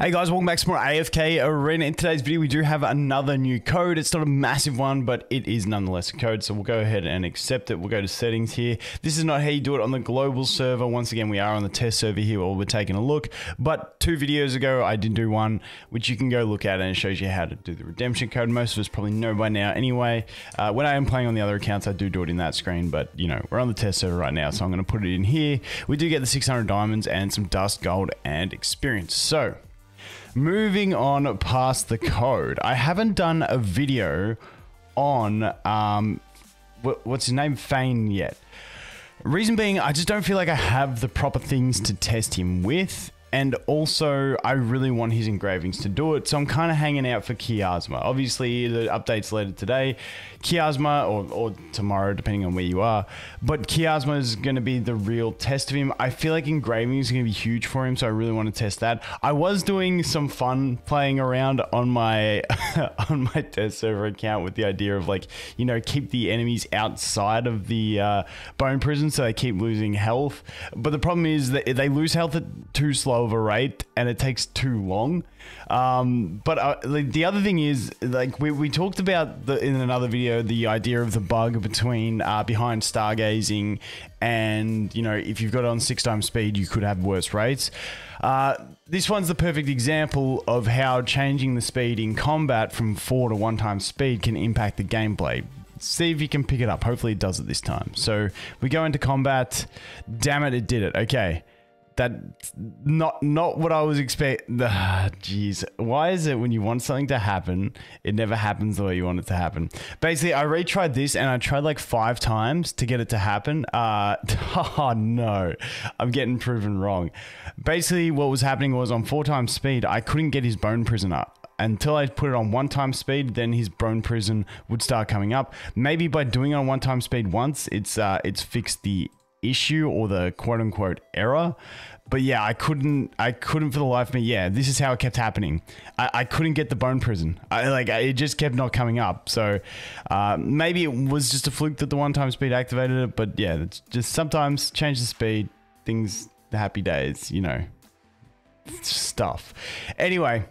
Hey guys, welcome back to more AFK Arena. In today's video, we do have another new code. It's not a massive one, but it is nonetheless a code. So we'll go ahead and accept it. We'll go to settings here. This is not how you do it on the global server. Once again, we are on the test server here where we're taking a look. But 2 videos ago, I did do one, which you can go look at and it shows you how to do the redemption code. Most of us probably know by now anyway. When I am playing on the other accounts, I do it in that screen, but you know, we're on the test server right now. So I'm gonna put it in here. We do get the 600 diamonds and some dust, gold, and experience. So, moving on past the code, I haven't done a video on what's his name, Fane, yet. Reason being, I just don't feel like I have the proper things to test him with, and also I really want his engravings to do it, so I'm kind of hanging out for Chiasma. Obviously, the update's later today, Chiasma, or tomorrow, depending on where you are, but Chiasma is going to be the real test of him. I feel like engraving is going to be huge for him, so I really want to test that. I was doing some fun playing around on my on my test server account with the idea of, like, you know, keep the enemies outside of the bone prison so they keep losing health, but the problem is that they lose health at too slow of a rate and it takes too long. The other thing is, like, we talked about in another video, the idea of the bug between behind stargazing and, you know, if you've got it on 6x speed, you could have worse rates. This one's the perfect example of how changing the speed in combat from 4 to 1x speed can impact the gameplay. See if you can pick it up. Hopefully it does it this time. So we go into combat. Damn it, it did it. Okay. That's not what I was expecting. Jeez. Why is it when you want something to happen, it never happens the way you want it to happen? Basically, I retried this and I tried like 5 times to get it to happen. Oh no, I'm getting proven wrong. Basically, what was happening was on 4x speed, I couldn't get his bone prison up. Until I put it on 1x speed, then his bone prison would start coming up. Maybe by doing it on 1x speed once, it's fixed the issue or the quote-unquote error, but yeah, I couldn't for the life of me. Yeah, this is how it kept happening. I couldn't get the bone prison. It just kept not coming up. So maybe it was just a fluke that the 1x speed activated it, but yeah, it's just sometimes change the speed, things, the happy days, you know, stuff. Anyway,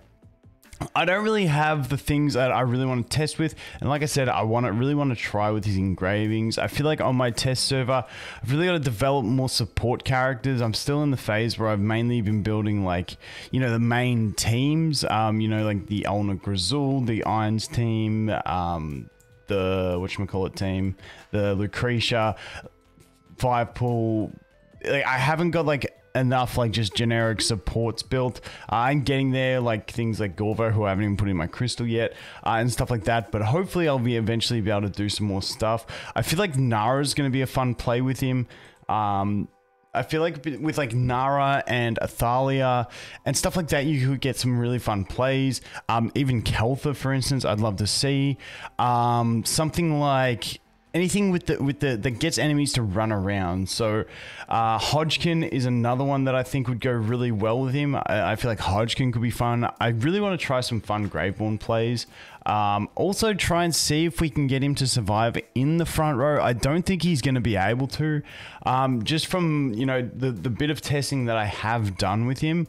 I don't really have the things that I really want to test with, and like I said, I really want to try with his engravings. I feel like on my test server, I've really got to develop more support characters. I'm still in the phase where I've mainly been building, like, you know, the main teams, you know, like the Ulna Grizzle, the Irons team, the whatchamacallit team, the Lucretia, Firepool. Like, I haven't got like enough like just generic supports built. I'm getting there, like things like Golva, who I haven't even put in my crystal yet, and stuff like that, but hopefully I'll be eventually be able to do some more stuff. I feel like Nara is going to be a fun play with him. I feel like with like Nara and Athalia and stuff like that, you could get some really fun plays. Even Kelpher, for instance, I'd love to see. Something like anything that gets enemies to run around. So Hodgkin is another one that I think would go really well with him. I feel like Hodgkin could be fun. I really want to try some fun Graveborn plays. Also try and see if we can get him to survive in the front row. I don't think he's going to be able to. Just from, you know, the bit of testing that I have done with him,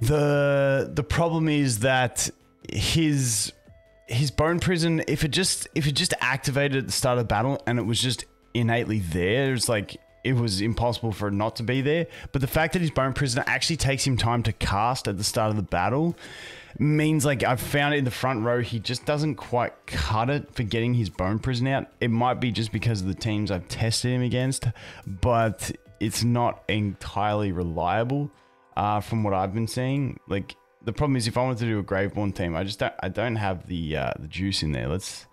the problem is that his bone prison, if it just activated at the start of the battle and it was just innately there, it's like it was impossible for it not to be there. But the fact that his bone prison actually takes him time to cast at the start of the battle means, like, I've found in the front row, he just doesn't quite cut it for getting his bone prison out. It might be just because of the teams I've tested him against, but it's not entirely reliable from what I've been seeing. Like, the problem is, if I wanted to do a Graveborn team, I don't have the juice in there. Let's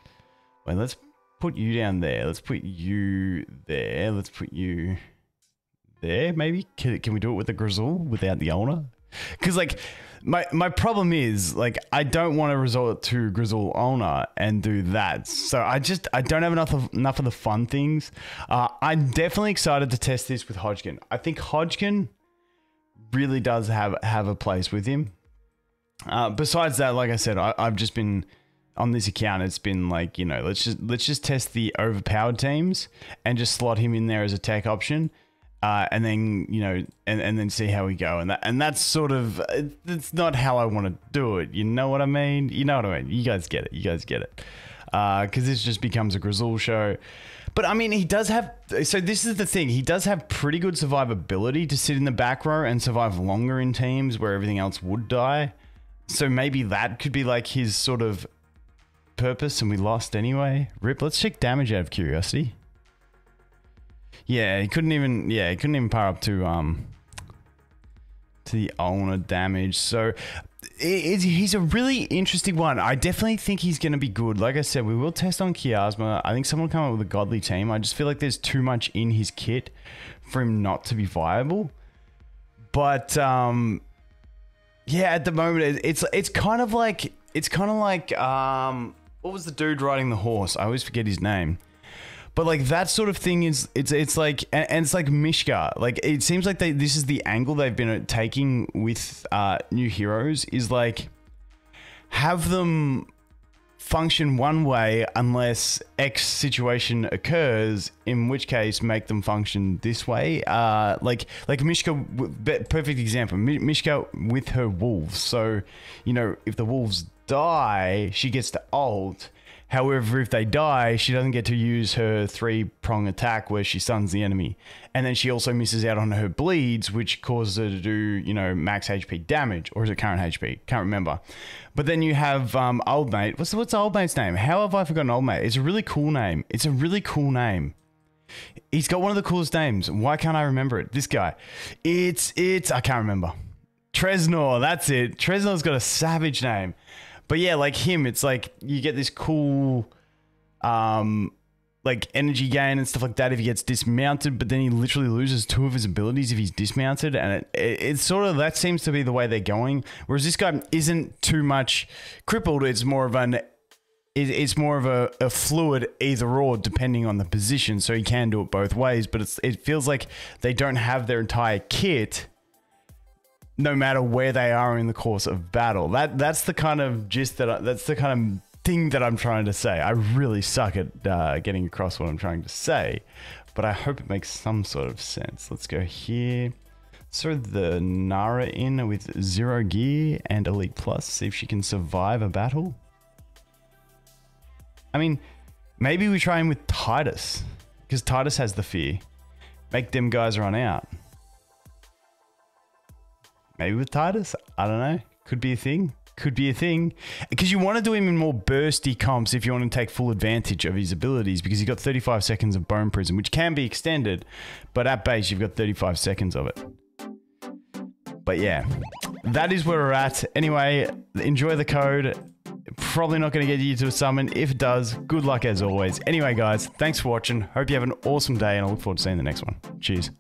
put you down there. Let's put you there. Let's put you there. Maybe can we do it with the Grizzle without the Ulna? Because, like, my problem is, like, I don't want to resort to Grizzle Ulna and do that. So I don't have enough of the fun things. I'm definitely excited to test this with Hodgkin. I think Hodgkin really does have a place with him. Besides that, like I said, I've just been on this account. It's been like, you know, let's just test the overpowered teams and just slot him in there as a tech option. and then, you know, and then see how we go. And that's sort of, it's not how I want to do it. You know what I mean? You know what I mean? You guys get it. You guys get it. Because this just becomes a Grizzle show. But I mean, he does have, so this is the thing. He does have pretty good survivability to sit in the back row and survive longer in teams where everything else would die. So maybe that could be like his sort of purpose, and we lost anyway. Rip, let's check damage out of curiosity. Yeah, he couldn't even, yeah, he couldn't even power up to the Ulna damage. So he's a really interesting one. I definitely think he's going to be good. Like I said, we will test on Chiasma. I think someone will come up with a godly team. I just feel like there's too much in his kit for him not to be viable. But yeah, at the moment, it's kind of like, what was the dude riding the horse? I always forget his name. But like that sort of thing is, it's like, and it's like Mishka. Like it seems like this is the angle they've been taking with new heroes, is like have them function one way unless X situation occurs, in which case make them function this way. Like Mishka, perfect example. Mishka with her wolves. So, you know, if the wolves die, she gets to ult. However, if they die, she doesn't get to use her three-prong attack where she stuns the enemy. And then she also misses out on her bleeds, which causes her to do, you know, max HP damage. Or is it current HP? Can't remember. But then you have Old Mate. What's Old Mate's name? How have I forgotten Old Mate? It's a really cool name. It's a really cool name. He's got one of the coolest names. Why can't I remember it? This guy. It's I can't remember. Tresnor, that's it. Tresnor's got a savage name. But yeah, like him, it's like you get this cool, like energy gain and stuff like that if he gets dismounted, but then he literally loses two of his abilities if he's dismounted. And it's sort of, that seems to be the way they're going. Whereas this guy isn't too much crippled. It's more of a fluid either or depending on the position. So he can do it both ways, but it feels like they don't have their entire kit no matter where they are in the course of battle. That's the kind of gist that's the kind of thing that I'm trying to say. I really suck at getting across what I'm trying to say, but I hope it makes some sort of sense. Let's go here. Throw the Nara in with 0 gear and Elite Plus, see if she can survive a battle. I mean, maybe we try him with Titus, because Titus has the fear. Make them guys run out. Maybe with Titus, I don't know. Could be a thing. Could be a thing. Because you want to do him in more bursty comps if you want to take full advantage of his abilities, because you've got 35 seconds of Bone Prison, which can be extended, but at base, you've got 35 seconds of it. But yeah, that is where we're at. Anyway, enjoy the code. Probably not going to get you to a summon. If it does, good luck as always. Anyway, guys, thanks for watching. Hope you have an awesome day, and I look forward to seeing the next one. Cheers.